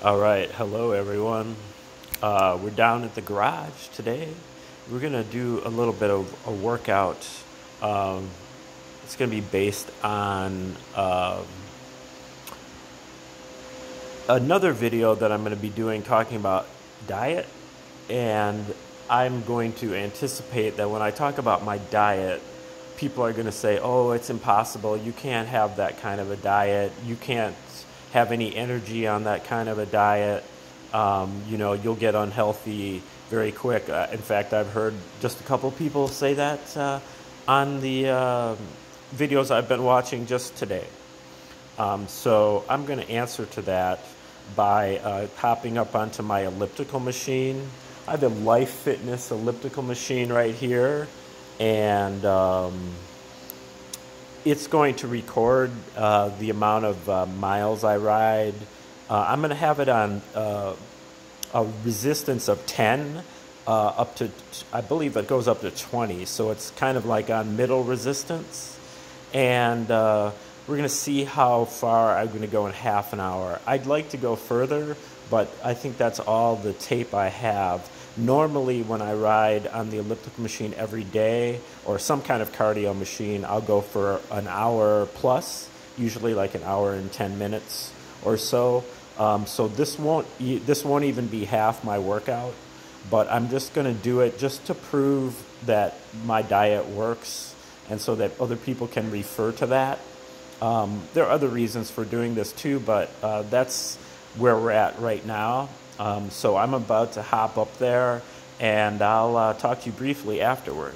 All right, hello everyone. We're down at the garage today. We're gonna do a little bit of a workout. It's gonna be based on another video that I'm gonna be doing talking about diet. And I'm going to anticipate that when I talk about my diet, people are gonna say, oh, it's impossible. You can't have that kind of a diet. You can't have any energy on that kind of a diet. You know, you'll get unhealthy very quick. In fact, I've heard just a couple people say that on the videos I've been watching just today. So I'm going to answer to that by hopping up onto my elliptical machine. I have a Life Fitness elliptical machine right here, and it's going to record the amount of miles I ride. I'm going to have it on a resistance of 10 up to, I believe it goes up to 20. So it's kind of like on middle resistance. And we're going to see how far I'm going to go in half an hour. I'd like to go further, but I think that's all the tape I have. Normally when I ride on the elliptical machine every day or some kind of cardio machine, I'll go for an hour plus, usually like an hour and 10 minutes or so. So this won't even be half my workout, but I'm just gonna do it just to prove that my diet works and so that other people can refer to that. There are other reasons for doing this too, but that's where we're at right now. So I'm about to hop up there, and I'll talk to you briefly afterward.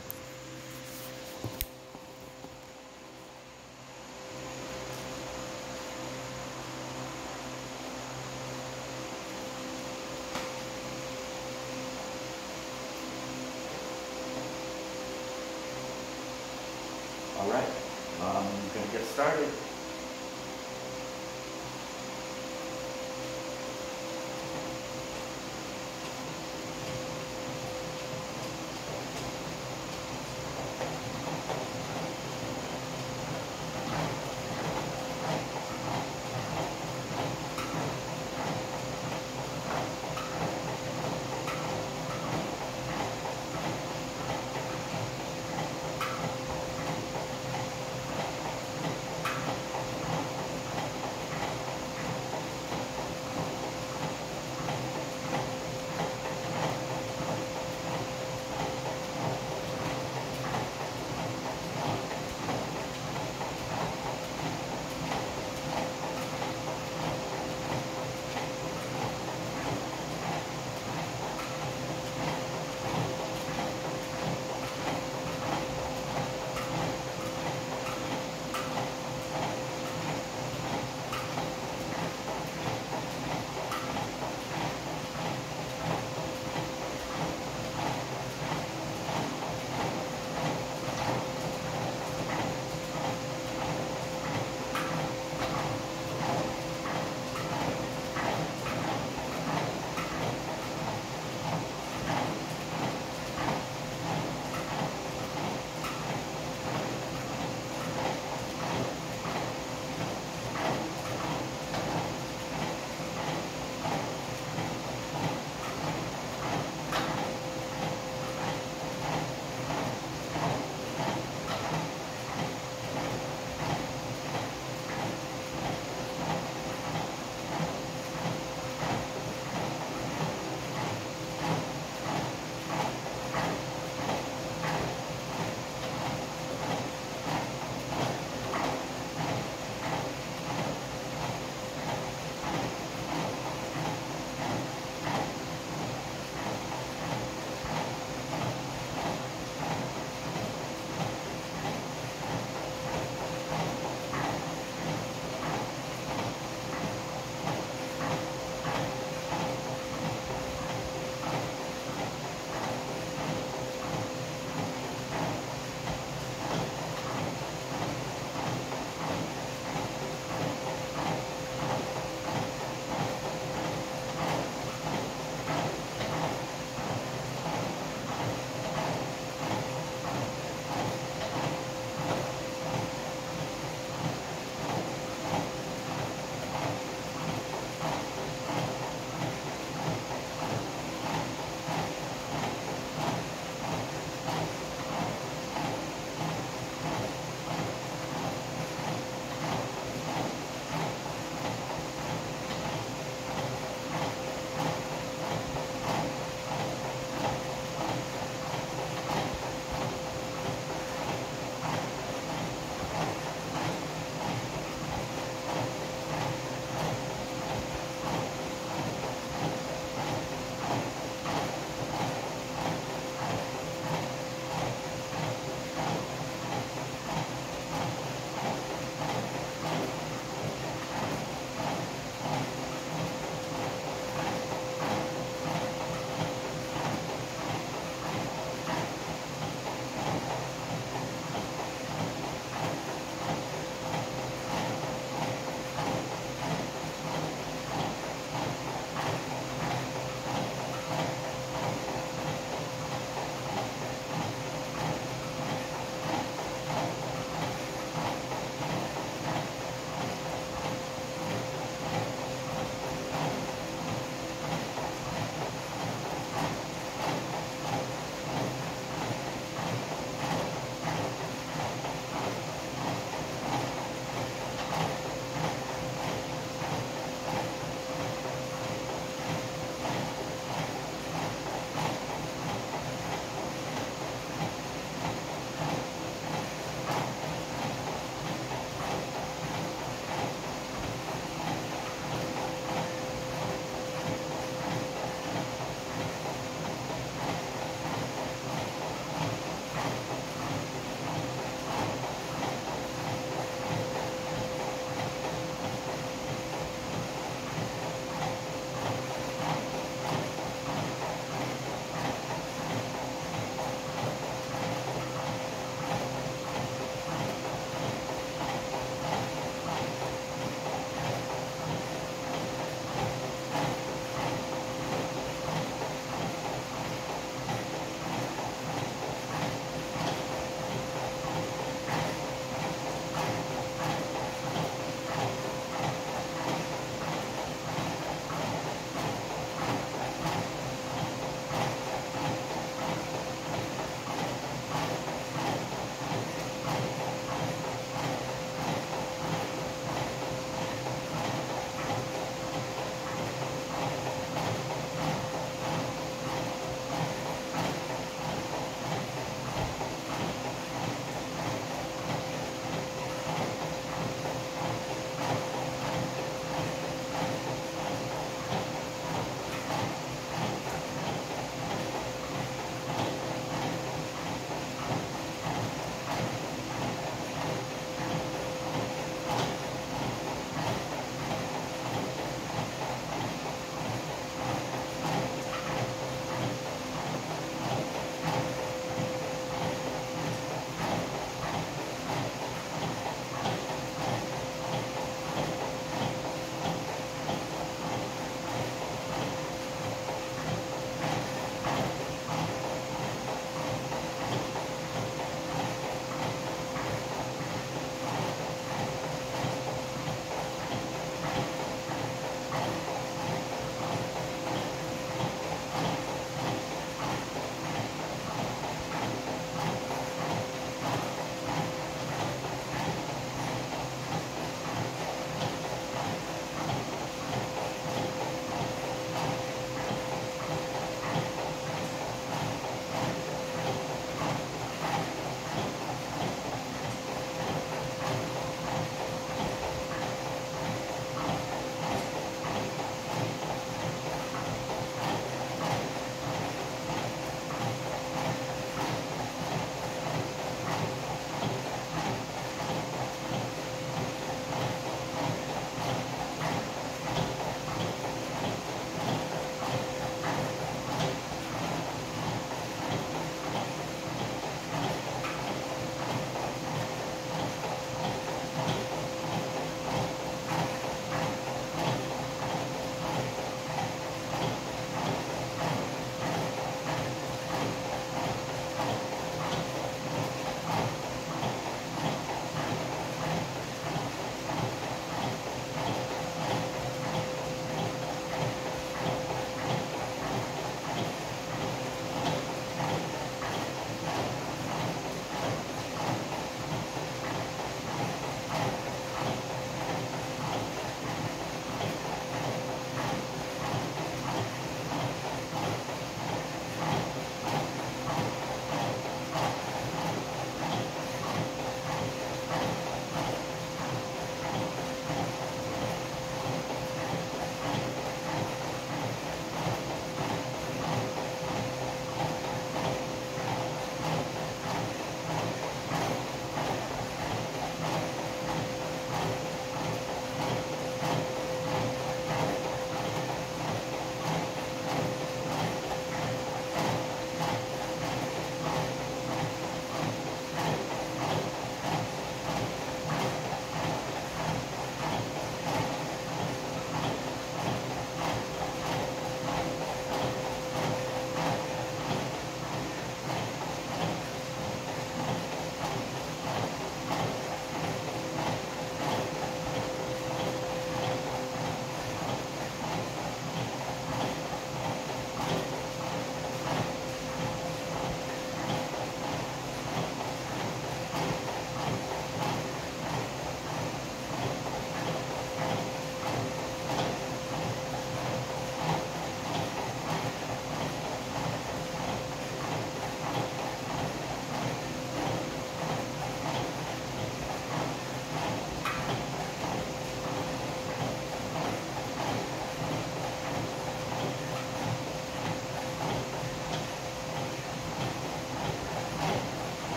All right, I'm going to get started.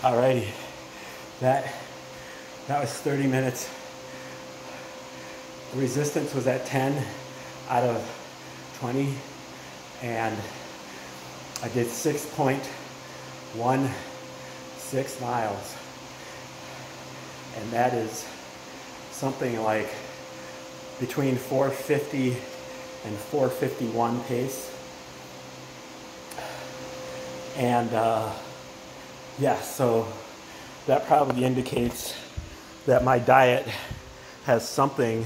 Alrighty, that was 30 minutes. Resistance was at 10 out of 20, and I did 6.16 miles, and that is something like between 450 and 451 pace. And yeah, so that probably indicates that my diet has something